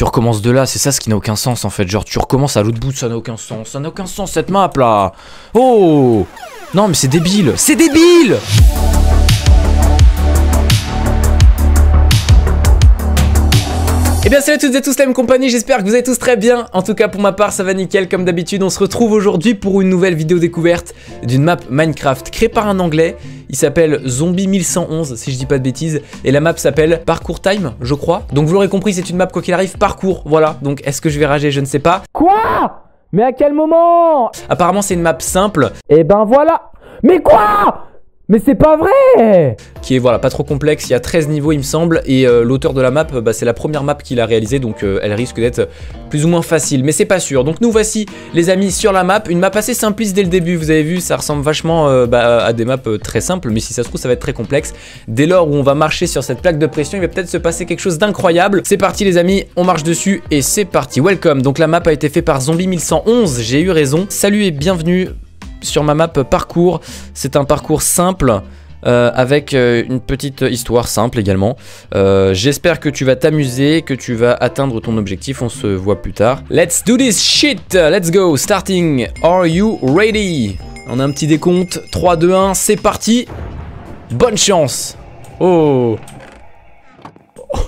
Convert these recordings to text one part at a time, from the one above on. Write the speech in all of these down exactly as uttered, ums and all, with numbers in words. tu recommences de là, c'est ça ce qui n'a aucun sens en fait. Genre tu recommences à l'autre bout, ça n'a aucun sens. Ça n'a aucun sens cette map là. Oh non mais c'est débile. C'est débile. Eh bien salut à toutes et à tous, la même compagnie, j'espère que vous allez tous très bien. En tout cas pour ma part ça va nickel comme d'habitude. On se retrouve aujourd'hui pour une nouvelle vidéo découverte d'une map Minecraft créée par un anglais. Il s'appelle Zombie mille cent onze si je dis pas de bêtises. Et la map s'appelle Parcours Time je crois. Donc vous l'aurez compris c'est une map quoi qu'il arrive parcours. Voilà, donc est-ce que je vais rager, je ne sais pas. Quoi? Mais à quel moment? Apparemment c'est une map simple. Et ben voilà. Mais quoi? Mais c'est pas vrai! Qui est, voilà, pas trop complexe, il y a treize niveaux il me semble, et euh, l'auteur de la map, bah, c'est la première map qu'il a réalisée, donc euh, elle risque d'être plus ou moins facile, mais c'est pas sûr. Donc nous voici, les amis, sur la map, une map assez simpliste dès le début, vous avez vu, ça ressemble vachement euh, bah, à des maps très simples, mais si ça se trouve, ça va être très complexe. Dès lors où on va marcher sur cette plaque de pression, il va peut-être se passer quelque chose d'incroyable. C'est parti les amis, on marche dessus, et c'est parti, welcome! Donc la map a été faite par Zombie mille cent onze, j'ai eu raison. Salut et bienvenue sur ma map parcours, c'est un parcours simple euh, avec euh, une petite histoire simple également. euh, J'espère que tu vas t'amuser, que tu vas atteindre ton objectif, on se voit plus tard. Let's do this shit, let's go, starting, are you ready? On a un petit décompte, trois, deux, un, c'est parti. Bonne chance. Oh. Oh.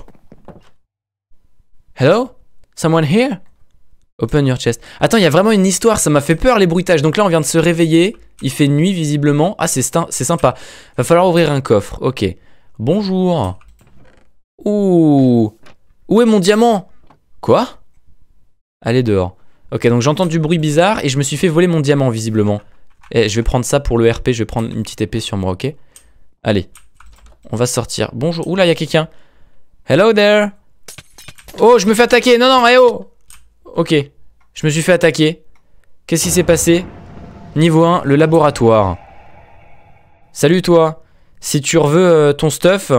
Hello? Someone here? Open your chest. Attends, il y a vraiment une histoire, ça m'a fait peur les bruitages. Donc là, on vient de se réveiller. Il fait nuit, visiblement. Ah, c'est sympa. Va falloir ouvrir un coffre. Ok. Bonjour. Ouh. Où est mon diamant? Quoi? Allez dehors. Ok, donc j'entends du bruit bizarre et je me suis fait voler mon diamant, visiblement. Et je vais prendre ça pour le R P. Je vais prendre une petite épée sur moi, ok? Allez. On va sortir. Bonjour. Ouh là, il y a quelqu'un. Hello there. Oh, je me fais attaquer. Non, non, eh oh. Ok, je me suis fait attaquer. Qu'est-ce qui s'est passé? Niveau un, le laboratoire. Salut toi. Si tu reveux euh, ton stuff,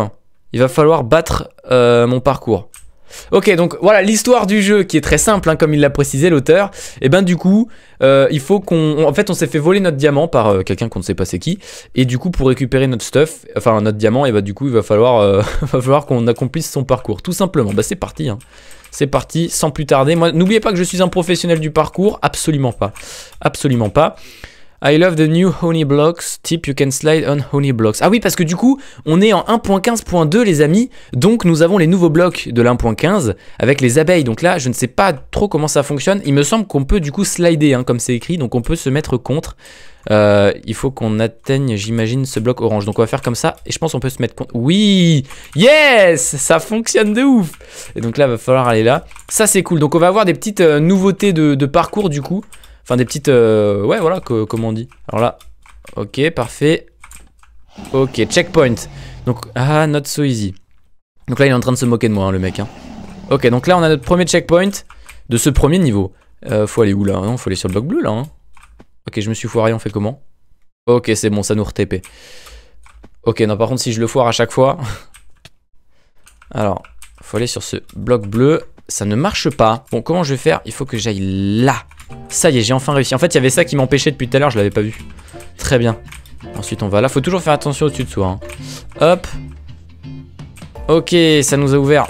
il va falloir battre euh, mon parcours. Ok, donc voilà l'histoire du jeu qui est très simple hein, comme il l'a précisé l'auteur. Et ben du coup, euh, il faut qu'on... En fait, on s'est fait voler notre diamant par euh, quelqu'un qu'on ne sait pas c'est qui. Et du coup, pour récupérer notre stuff, enfin notre diamant, et bah ben, du coup, il va falloir, euh, va falloir qu'on accomplisse son parcours. Tout simplement, bah ben, c'est parti hein. C'est parti, sans plus tarder. Moi, n'oubliez pas que je suis un professionnel du parcours. Absolument pas. Absolument pas. I love the new honey blocks. Tip, you can slide on honey blocks. Ah oui, parce que du coup, on est en un point quinze point deux, les amis. Donc, nous avons les nouveaux blocs de l'un point quinze avec les abeilles. Donc là, je ne sais pas trop comment ça fonctionne. Il me semble qu'on peut du coup slider, hein, comme c'est écrit. Donc, on peut se mettre contre. Euh, il faut qu'on atteigne, j'imagine, ce bloc orange. Donc on va faire comme ça. Et je pense qu'on peut se mettre contre. Oui. Yes. Ça fonctionne de ouf. Et donc là, il va falloir aller là. Ça, c'est cool. Donc on va avoir des petites euh, nouveautés de, de parcours du coup. Enfin, des petites... Euh, ouais, voilà, que, comment on dit. Alors là... Ok, parfait. Ok, checkpoint. Donc, ah, not so easy. Donc là, il est en train de se moquer de moi, hein, le mec. Hein. Ok, donc là, on a notre premier checkpoint de ce premier niveau. Euh, faut aller où, là? Non, faut aller sur le bloc bleu, là. Hein. Ok, je me suis foiré, on fait comment? Ok, c'est bon, ça nous re-T P. Ok, non, par contre, si je le foire à chaque fois... Alors, faut aller sur ce bloc bleu. Ça ne marche pas. Bon, comment je vais faire? Il faut que j'aille là. Ça y est, j'ai enfin réussi. En fait, il y avait ça qui m'empêchait depuis tout à l'heure, je l'avais pas vu. Très bien. Ensuite, on va là. Faut toujours faire attention au-dessus de soi. Hein. Hop. Ok, ça nous a ouvert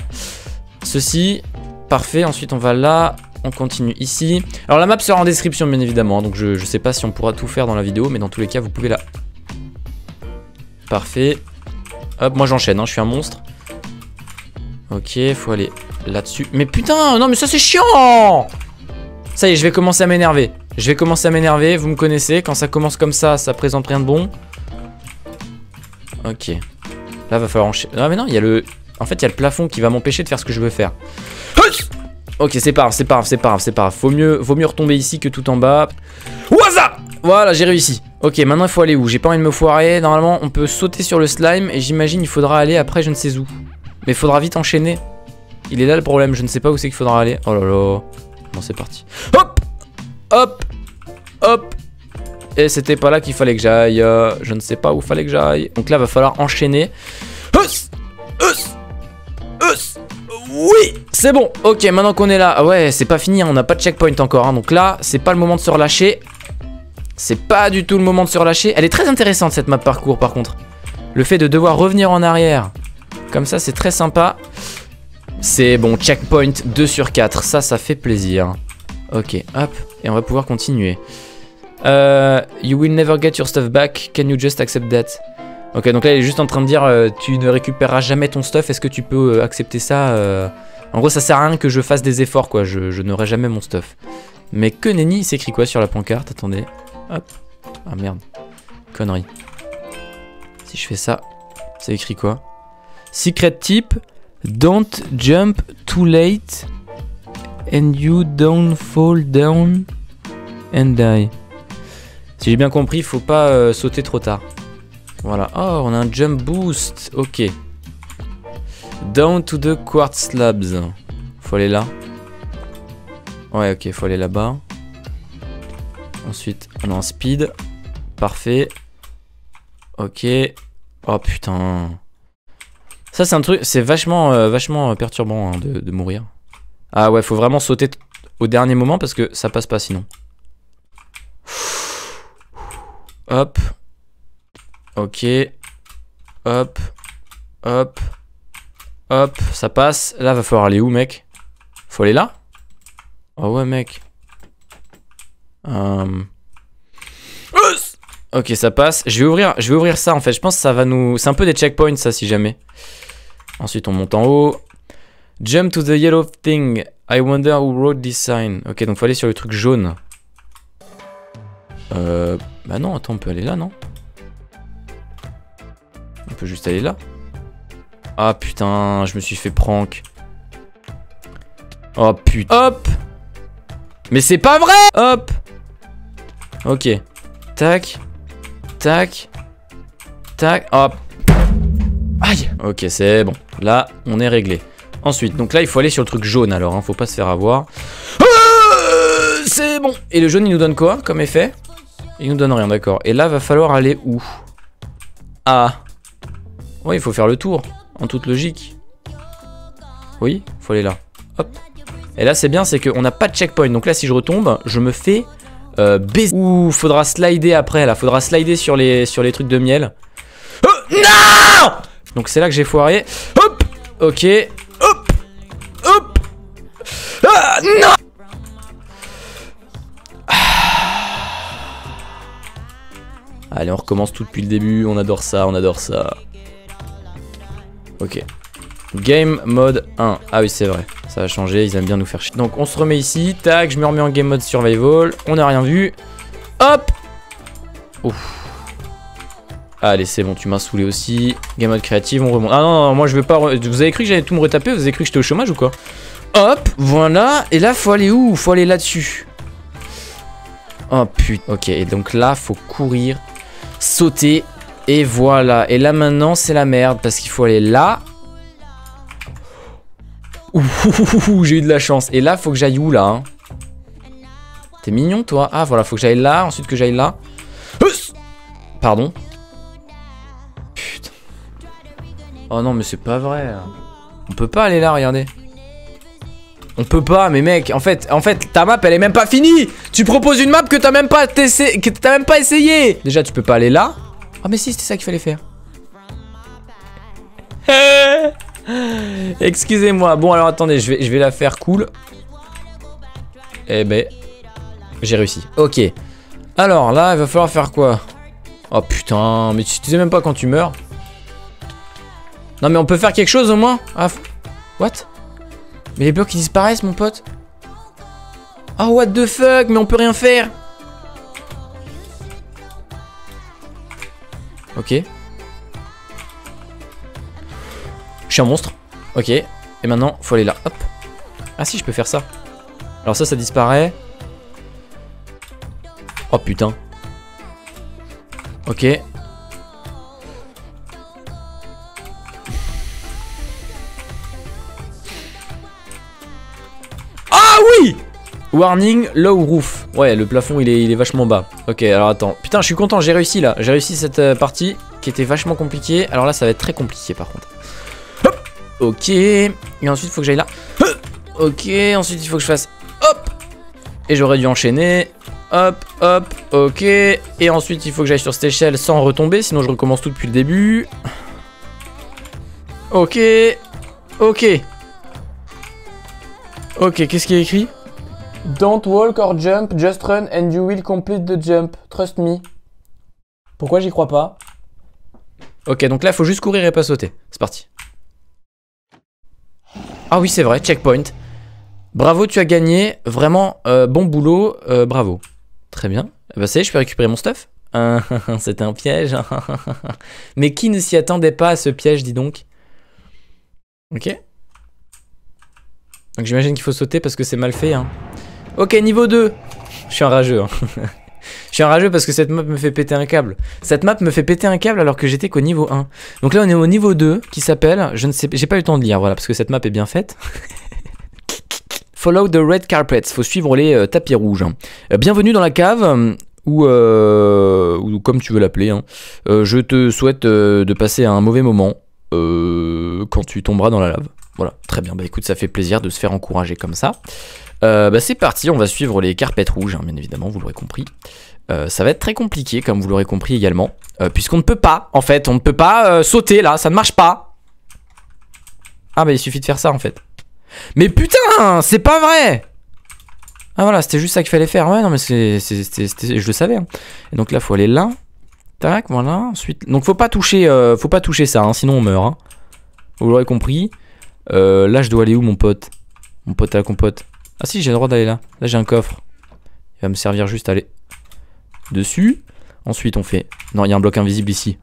ceci. Parfait. Ensuite, on va là. On continue ici. Alors, la map sera en description, bien évidemment. Hein, donc, je, je sais pas si on pourra tout faire dans la vidéo, mais dans tous les cas, vous pouvez là. Parfait. Hop, moi j'enchaîne. Hein, je suis un monstre. Ok, faut aller là-dessus. Mais putain, non, mais ça c'est chiant! Ça y est, je vais commencer à m'énerver. Je vais commencer à m'énerver, vous me connaissez. Quand ça commence comme ça, ça présente rien de bon. Ok. Là, va falloir enchaîner. Ah, mais non, il y a le... En fait, il y a le plafond qui va m'empêcher de faire ce que je veux faire. Ok, c'est pas grave, c'est pas grave, c'est pas grave, c'est pas grave. Faut mieux, faut mieux retomber ici que tout en bas. Waza! Voilà, j'ai réussi. Ok, maintenant, il faut aller où? J'ai pas envie de me foirer. Normalement, on peut sauter sur le slime. Et j'imagine, il faudra aller après je ne sais où. Mais il faudra vite enchaîner. Il est là le problème, je ne sais pas où c'est qu'il faudra aller. Oh là là... Bon, c'est parti. Hop! Hop! Hop! Et c'était pas là qu'il fallait que j'aille. Euh, je ne sais pas où fallait que j'aille. Donc là, va falloir enchaîner. Huss! Huss! Huss! Oui! C'est bon! Ok, maintenant qu'on est là. Ouais, c'est pas fini, hein, on n'a pas de checkpoint encore. Hein, donc là, c'est pas le moment de se relâcher. C'est pas du tout le moment de se relâcher. Elle est très intéressante, cette map parcours, par contre. Le fait de devoir revenir en arrière. Comme ça, c'est très sympa. C'est bon, checkpoint deux sur quatre. Ça, ça fait plaisir. Ok, hop. Et on va pouvoir continuer. Euh, you will never get your stuff back. Can you just accept that? Ok, donc là, il est juste en train de dire euh, tu ne récupéreras jamais ton stuff. Est-ce que tu peux euh, accepter ça euh... En gros, ça sert à rien que je fasse des efforts, quoi. Je, je n'aurai jamais mon stuff. Mais que nenni, il s'écrit quoi sur la pancarte? Attendez. Hop. Ah merde. Connerie. Si je fais ça, c'est écrit quoi? Secret type. Don't jump too late and you don't fall down and die. Si j'ai bien compris, il faut pas euh, sauter trop tard. Voilà. Oh, on a un jump boost. Ok. Down to the quartz slabs. Faut aller là. Ouais, ok, faut aller là-bas. Ensuite, on a un speed. Parfait. Ok. Oh putain. Ça c'est un truc, c'est vachement, euh, vachement perturbant hein, de, de mourir. Ah ouais, faut vraiment sauter au dernier moment parce que ça passe pas sinon. Hop. Ok. Hop. Hop. Hop. Ça passe. Là, va falloir aller où, mec? Faut aller là? Oh ouais, mec. Euh... Ok, ça passe. Je vais ouvrir, je vais ouvrir ça en fait. Je pense que ça va nous... C'est un peu des checkpoints ça si jamais. Ensuite, on monte en haut. Jump to the yellow thing. I wonder who wrote this sign. Ok, donc faut aller sur le truc jaune. Euh... Bah non, attends, on peut aller là, non? On peut juste aller là. Ah putain, je me suis fait prank. Oh putain. Hop. Mais c'est pas vrai. Hop. Ok. Tac. Tac. Tac. Hop. Aïe. Ok, c'est bon. Là, on est réglé. Ensuite, donc là, il faut aller sur le truc jaune alors. Hein. Faut pas se faire avoir. Ah, c'est bon. Et le jaune, il nous donne quoi comme effet? Il nous donne rien, d'accord. Et là, va falloir aller où? Ah. Ouais, il faut faire le tour. En toute logique. Oui, faut aller là. Hop. Et là, c'est bien, c'est qu'on n'a pas de checkpoint. Donc là, si je retombe, je me fais... Euh, baiser. Ouh, faudra slider après là. Faudra slider sur les, sur les trucs de miel. Oh, non. Donc c'est là que j'ai foiré. Hop. Ok. Hop. Hop. Ah, non. Ah. Allez, on recommence tout depuis le début. On adore ça, on adore ça. Ok. Game mode un. Ah oui, c'est vrai, ça a changé, ils aiment bien nous faire chier. Donc on se remet ici, tac, je me remets en game mode survival. On n'a rien vu. Hop. Ouf. Allez, c'est bon, tu m'as saoulé aussi. Game mode créative, on remonte. Ah non, non moi je veux pas... Re... Vous avez cru que j'allais tout me retaper? Vous avez cru que j'étais au chômage ou quoi? Hop, voilà. Et là, faut aller où? Faut aller là-dessus. Oh putain. Ok, et donc là, faut courir, sauter, et voilà. Et là maintenant, c'est la merde, parce qu'il faut aller là... Ouh, j'ai eu de la chance. Et là, faut que j'aille où, là hein? T'es mignon, toi. Ah, voilà, faut que j'aille là, ensuite que j'aille là. Pardon. Putain. Oh non, mais c'est pas vrai. On peut pas aller là, regardez. On peut pas, mais mec, en fait, en fait, ta map, elle est même pas finie. Tu proposes une map que t'as même pas essayé, que t'as même pas essayé. Déjà, tu peux pas aller là. Ah, oh, mais si, c'était ça qu'il fallait faire. Excusez-moi. Bon alors attendez, je vais, je vais la faire cool. Eh ben, j'ai réussi. Ok. Alors là, il va falloir faire quoi? Oh putain, mais tu, tu sais même pas quand tu meurs. Non mais on peut faire quelque chose au moins. Ah, what? Mais les blocs ils disparaissent mon pote. Ah oh, what the fuck? Mais on peut rien faire. Ok. Je suis un monstre. Ok. Et maintenant, faut aller là. Hop. Ah si, je peux faire ça. Alors ça, ça disparaît. Oh putain. Ok. Ah oui! Warning, low roof. Ouais, le plafond, il est, il est vachement bas. Ok, alors attends. Putain, je suis content, j'ai réussi là. J'ai réussi cette partie qui était vachement compliquée. Alors là, ça va être très compliqué par contre. Ok, et ensuite il faut que j'aille là. Ok, ensuite il faut que je fasse hop. Et j'aurais dû enchaîner. Hop, hop, ok. Et ensuite il faut que j'aille sur cette échelle sans retomber, sinon je recommence tout depuis le début. Ok, ok. Ok, qu'est-ce qu'il y a écrit? Don't walk or jump, just run and you will complete the jump. Trust me. Pourquoi j'y crois pas? Ok, donc là, faut juste courir et pas sauter. C'est parti. Ah oui, c'est vrai, checkpoint. Bravo, tu as gagné. Vraiment, euh, bon boulot, euh, bravo. Très bien. Eh ben, ça y est, je peux récupérer mon stuff. C'était un piège. Mais qui ne s'y attendait pas à ce piège, dis donc? Ok. Donc j'imagine qu'il faut sauter parce que c'est mal fait. Hein. Ok, niveau deux. Je suis un rageux. Hein. Je suis un rageux parce que cette map me fait péter un câble. Cette map me fait péter un câble alors que j'étais qu'au niveau un. Donc là, on est au niveau deux qui s'appelle... Je ne sais... J'ai pas eu le temps de lire, voilà, parce que cette map est bien faite. Follow the red carpets. Faut suivre les euh, tapis rouges. Hein. Euh, bienvenue dans la cave... Euh... Ou, euh, ou comme tu veux l'appeler, hein. euh, je te souhaite euh, de passer un mauvais moment euh, quand tu tomberas dans la lave. Voilà, très bien. Bah écoute, ça fait plaisir de se faire encourager comme ça. Euh, bah c'est parti, on va suivre les carpettes rouges, hein, bien évidemment, vous l'aurez compris. Euh, ça va être très compliqué, comme vous l'aurez compris également, euh, puisqu'on ne peut pas, en fait, on ne peut pas euh, sauter là, ça ne marche pas. Ah bah il suffit de faire ça en fait. Mais putain, c'est pas vrai! Ah voilà, c'était juste ça qu'il fallait faire. Ouais, non mais c'est, je le savais. Hein. Et donc là, faut aller là. Tac, voilà. Ensuite, donc faut pas toucher, euh, faut pas toucher ça, hein, sinon on meurt. Hein. Vous l'aurez compris. Euh, là, je dois aller où, mon pote? Mon pote à la compote. Ah si, j'ai le droit d'aller là. Là, j'ai un coffre. Il va me servir juste à aller dessus. Ensuite, on fait. Non, il y a un bloc invisible ici.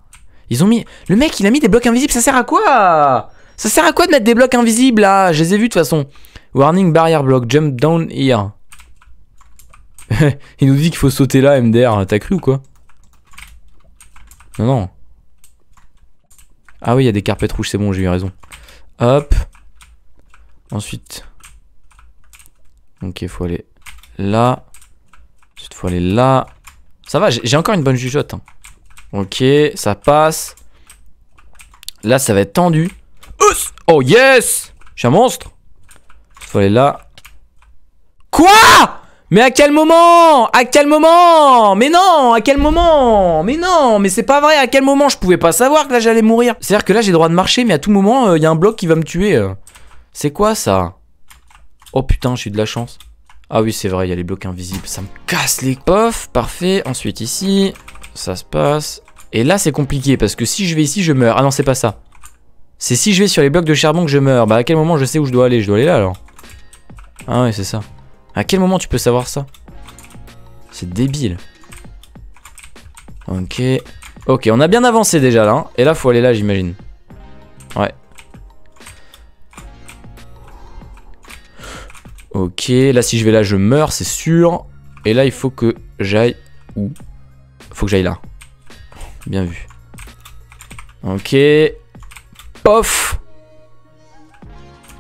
Ils ont mis. Le mec, il a mis des blocs invisibles. Ça sert à quoi? Ça sert à quoi de mettre des blocs invisibles là? Je les ai vus de toute façon. Warning, barrière block, jump down here. Il nous dit qu'il faut sauter là, M D R, t'as cru ou quoi? Non, non. Ah oui, il y a des carpettes rouges, c'est bon, j'ai eu raison. Hop. Ensuite. Ok, faut aller là. Ensuite, faut aller là. Ça va, j'ai encore une bonne jugeote. Hein. Ok, ça passe. Là, ça va être tendu. Oh yes! Je suis un monstre. Faut aller là. Quoi? Mais à quel moment? À quel moment? Mais non, à quel moment? Mais non, mais c'est pas vrai, à quel moment? Je pouvais pas savoir que là j'allais mourir. C'est-à-dire que là j'ai le droit de marcher, mais à tout moment, il euh, y a un bloc qui va me tuer. Euh. C'est quoi ça? Oh putain, j'ai eu de la chance. Ah oui, c'est vrai, il y a les blocs invisibles. Ça me casse les... Pof, parfait. Ensuite ici, ça se passe. Et là c'est compliqué, parce que si je vais ici, je meurs. Ah non, c'est pas ça. C'est si je vais sur les blocs de charbon que je meurs. Bah à quel moment je sais où je dois aller? Je dois aller là alors. Ah ouais, c'est ça. À quel moment tu peux savoir ça? C'est débile. Ok. Ok, on a bien avancé déjà là. Hein. Et là, faut aller là, j'imagine. Ouais. Ok, là, si je vais là, je meurs, c'est sûr. Et là, il faut que j'aille où? Faut que j'aille là. Bien vu. Ok. Pof!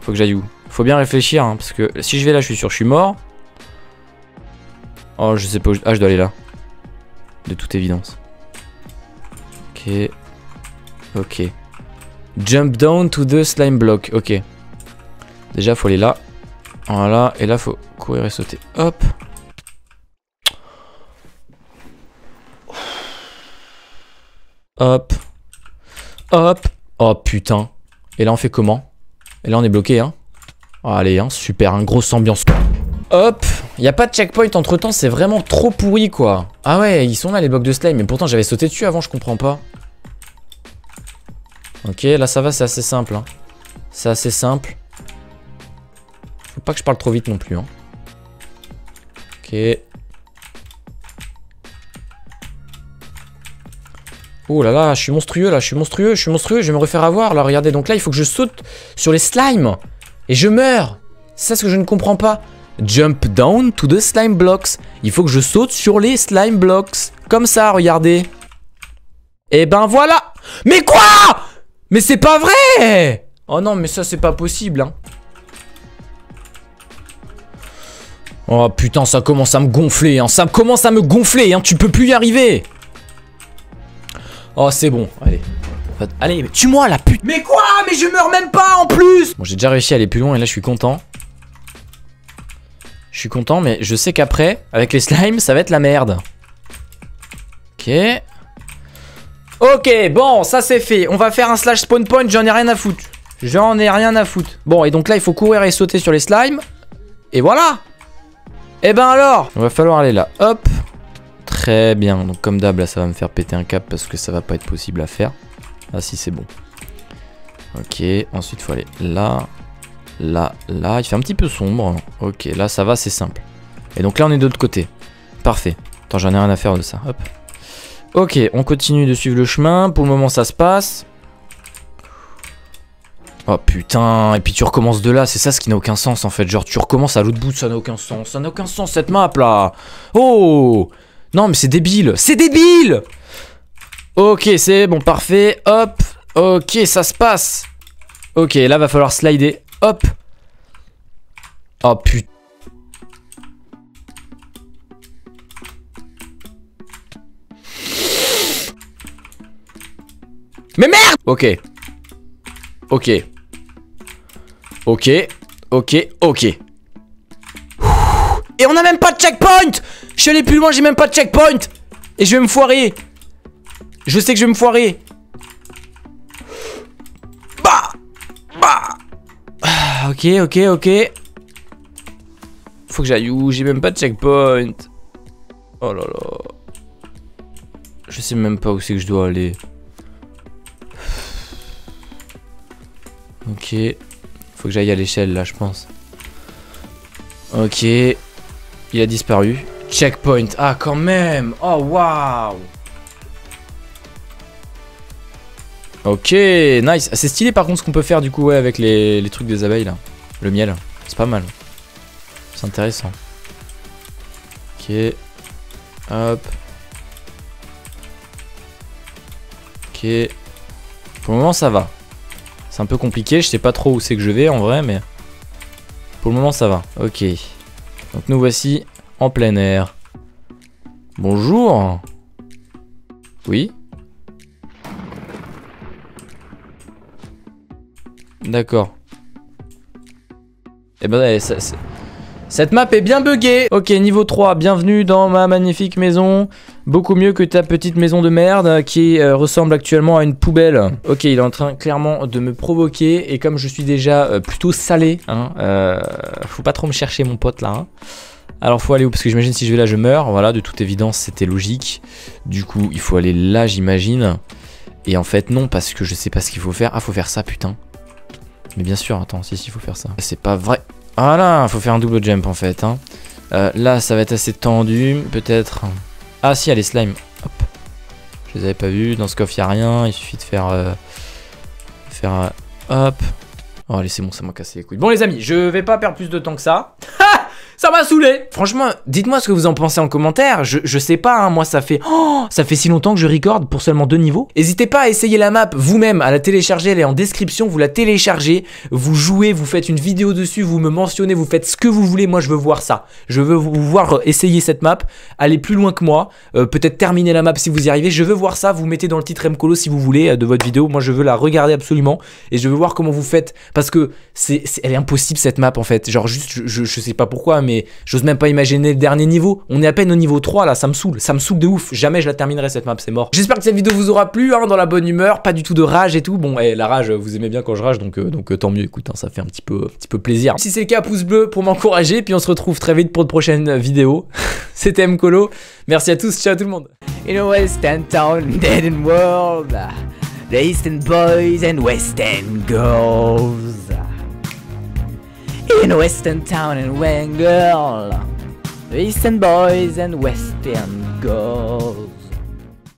Faut que j'aille où? Faut bien réfléchir, hein, parce que si je vais là, je suis sûr, je suis mort. Oh, je sais pas où je... Ah, je dois aller là. De toute évidence. Ok. Ok. Jump down to the slime block. Ok. Déjà, faut aller là. Voilà. Et là, faut courir et sauter. Hop. Hop. Hop. Oh, putain. Et là, on fait comment? Et là, on est bloqué, hein. Allez, hein, super, hein, grosse ambiance. Hop, y a pas de checkpoint entre temps, c'est vraiment trop pourri quoi. Ah ouais, ils sont là les blocs de slime, mais pourtant j'avais sauté dessus avant, je comprends pas. Ok, là ça va, c'est assez simple. Hein. C'est assez simple. Faut pas que je parle trop vite non plus. Hein. Ok. Oh là là, je suis monstrueux là, je suis monstrueux, je suis monstrueux, je vais me refaire avoir là, regardez. Donc là, il faut que je saute sur les slimes. Et je meurs. C'est ça ce que je ne comprends pas. Jump down to the slime blocks. Il faut que je saute sur les slime blocks. Comme ça, regardez. Et ben voilà. Mais quoi? Mais c'est pas vrai. Oh non, mais ça, c'est pas possible. Hein. Oh putain, ça commence à me gonfler. Hein. Ça commence à me gonfler. Hein. Tu peux plus y arriver. Oh, c'est bon. Allez. Allez, mais tue-moi la pute. Mais quoi? Mais je meurs même pas en plus. Bon, j'ai déjà réussi à aller plus loin et là je suis content. Je suis content, mais je sais qu'après, avec les slimes, ça va être la merde. Ok. Ok, bon, ça c'est fait. On va faire un slash spawn point, j'en ai rien à foutre. J'en ai rien à foutre. Bon, et donc là, il faut courir et sauter sur les slimes. Et voilà. Et ben alors, on va falloir aller là. Hop. Très bien. Donc comme d'hab, là, ça va me faire péter un cap parce que ça va pas être possible à faire. Ah si, c'est bon. Ok. Ensuite, faut aller là, là, là. Il fait un petit peu sombre. Ok. Là, ça va, c'est simple. Et donc là, on est de l'autre côté. Parfait. Attends, j'en ai rien à faire de ça. Hop. Ok. On continue de suivre le chemin. Pour le moment, ça se passe. Oh putain, et puis tu recommences de là, c'est ça ce qui n'a aucun sens en fait. Genre tu recommences à l'autre bout, ça n'a aucun sens. Ça n'a aucun sens cette map là. Oh non mais c'est débile. C'est débile. Ok c'est bon, parfait. Hop. Ok ça se passe. Ok là va falloir slider. Hop. Oh putain. Mais merde. Ok. Ok. Ok, ok, ok. Et on a même pas de checkpoint. Je suis allé plus loin, j'ai même pas de checkpoint. Et je vais me foirer. Je sais que je vais me foirer. Bah bah. Ok, ok, ok. Faut que j'aille où? J'ai même pas de checkpoint. Oh là là. Je sais même pas où c'est que je dois aller. Ok. Faut que j'aille à l'échelle là je pense. Ok. Il a disparu. Checkpoint. Ah quand même. Oh waouh. Ok. Nice. C'est stylé par contre ce qu'on peut faire du coup ouais, avec les, les trucs des abeilles là. Le miel. C'est pas mal. C'est intéressant. Ok. Hop. Ok. Pour le moment ça va. C'est un peu compliqué, je sais pas trop où c'est que je vais en vrai, mais pour le moment ça va. Ok, donc nous voici en plein air. Bonjour. Oui. D'accord. Eh ben allez, ça, cette map est bien buggée. Ok, niveau trois, bienvenue dans ma magnifique maison. Beaucoup mieux que ta petite maison de merde qui euh, ressemble actuellement à une poubelle. Ok, il est en train clairement de me provoquer. Et comme je suis déjà euh, plutôt salé, hein, euh, faut pas trop me chercher mon pote là. Hein. Alors faut aller où? Parce que j'imagine si je vais là je meurs. Voilà, de toute évidence c'était logique. Du coup il faut aller là j'imagine. Et en fait non parce que je sais pas ce qu'il faut faire. Ah faut faire ça putain. Mais bien sûr, attends, si si faut faire ça. C'est pas vrai. Voilà, faut faire un double jump en fait. Hein. Euh, là, ça va être assez tendu, peut-être. Ah si, il y a les slimes. Hop. Je les avais pas vus. Dans ce coffre, il n'y a rien. Il suffit de faire... Euh, faire... Euh, hop. Oh, allez, c'est bon, ça m'a cassé les couilles. Bon, les amis, je vais pas perdre plus de temps que ça. Ça m'a saoulé. Franchement, dites-moi ce que vous en pensez en commentaire. Je, je sais pas, hein, moi, ça fait... Oh, ça fait si longtemps que je record pour seulement deux niveaux. N'hésitez pas à essayer la map vous-même, à la télécharger. Elle est en description. Vous la téléchargez, vous jouez, vous faites une vidéo dessus, vous me mentionnez, vous faites ce que vous voulez. Moi, je veux voir ça. Je veux vous voir essayer cette map, aller plus loin que moi, euh, peut-être terminer la map si vous y arrivez. Je veux voir ça. Vous mettez dans le titre MColo si vous voulez euh, de votre vidéo. Moi, je veux la regarder absolument et je veux voir comment vous faites parce que c'est, c'est, elle est impossible cette map en fait. Genre juste, je, je, je sais pas pourquoi. Mais j'ose même pas imaginer le dernier niveau. On est à peine au niveau trois là, ça me saoule. Ça me saoule de ouf. Jamais je la terminerai cette map, c'est mort. J'espère que cette vidéo vous aura plu, hein, dans la bonne humeur. Pas du tout de rage et tout. Bon, eh, la rage, vous aimez bien quand je rage. Donc, euh, donc euh, tant mieux, écoute, hein, ça fait un petit peu, euh, petit peu plaisir. Si c'est le cas, pouce bleu pour m'encourager. Puis on se retrouve très vite pour de prochaines vidéos. C'était MColo. Merci à tous, ciao tout le monde. In a West End town, dead in world, the Eastern boys and West End girls. In a western town and western girl, eastern boys and western girls.